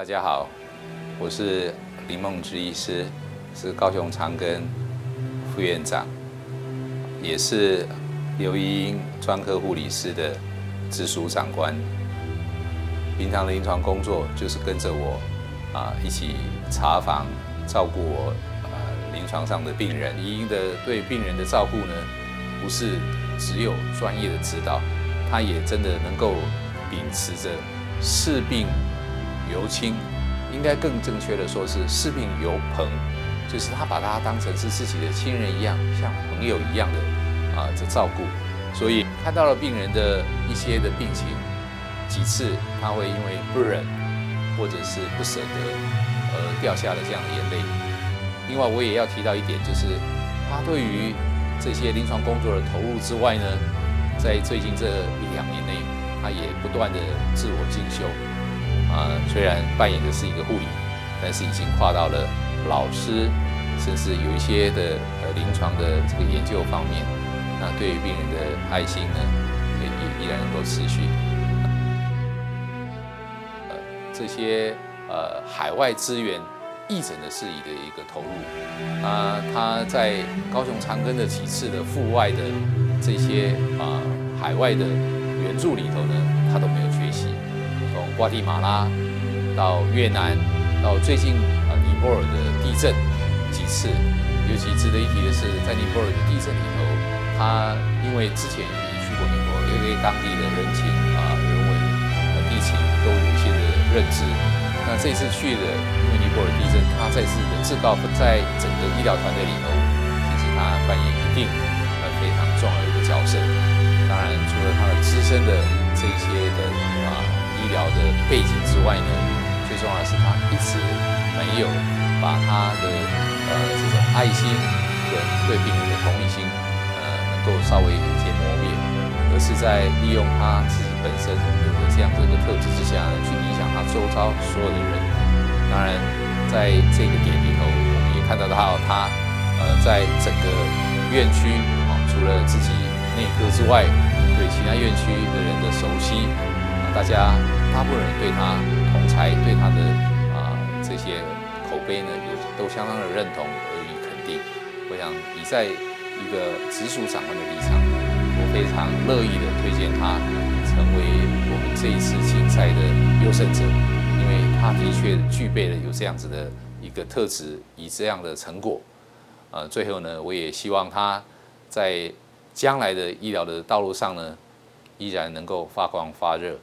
大家好，我是林孟之医师，是高雄长庚副院长，也是刘怡英专科护理师的直属长官。平常的临床工作就是跟着我一起查房，照顾我临床上的病人。怡英的对病人的照顾呢，不是只有专业的指导，他也真的能够秉持着视病 由轻，应该更正确的说是视病由朋，就是他把他当成是自己的亲人一样，像朋友一样的这照顾。所以看到了病人的一些的病情，几次他会因为不忍或者是不舍得而掉下了这样的眼泪。另外我也要提到一点，就是他对于这些临床工作的投入之外呢，在最近这1、2年内，他也不断的自我进修。 虽然扮演的是一个护理，但是已经跨到了老师，甚至有一些的临床的这个研究方面。那对于病人的爱心呢，也依然能够持续。这些海外资源义诊的事宜的一个投入，他在高雄长庚的几次的阜外的这些海外的援助里头呢，他都没有缺席。 从瓜地马拉到越南，到最近尼泊尔的地震几次，尤其值得一提的是，在尼泊尔的地震里头，他因为之前已经去过尼泊尔，对当地的人情人文、地情都有一些的认知。那这次去的，因为尼泊尔地震，他再次的自告奋勇，在整个医疗团队里头，其实他扮演一定非常重要的一个角色。当然，除了他的资深的这些的医疗的背景之外呢，最重要的是他一直没有把他的这种爱心跟对病人的同理心能够稍微有一些磨灭，而是在利用他自己本身有的这样的一个特质之下呢，去影响他周遭所有的人。当然，在这个点里头，我们也看到到他在整个院区除了自己内科之外，对其他院区的人的熟悉。 大家大部分人对他同侪对他的这些口碑呢，都相当的认同而予以肯定。我想以在一个直属长官的立场，我非常乐意的推荐他成为我们这一次竞赛的优胜者，因为他的确具备了有这样子的一个特质，以这样的成果。最后呢，我也希望他在将来的医疗的道路上呢，依然能够发光发热。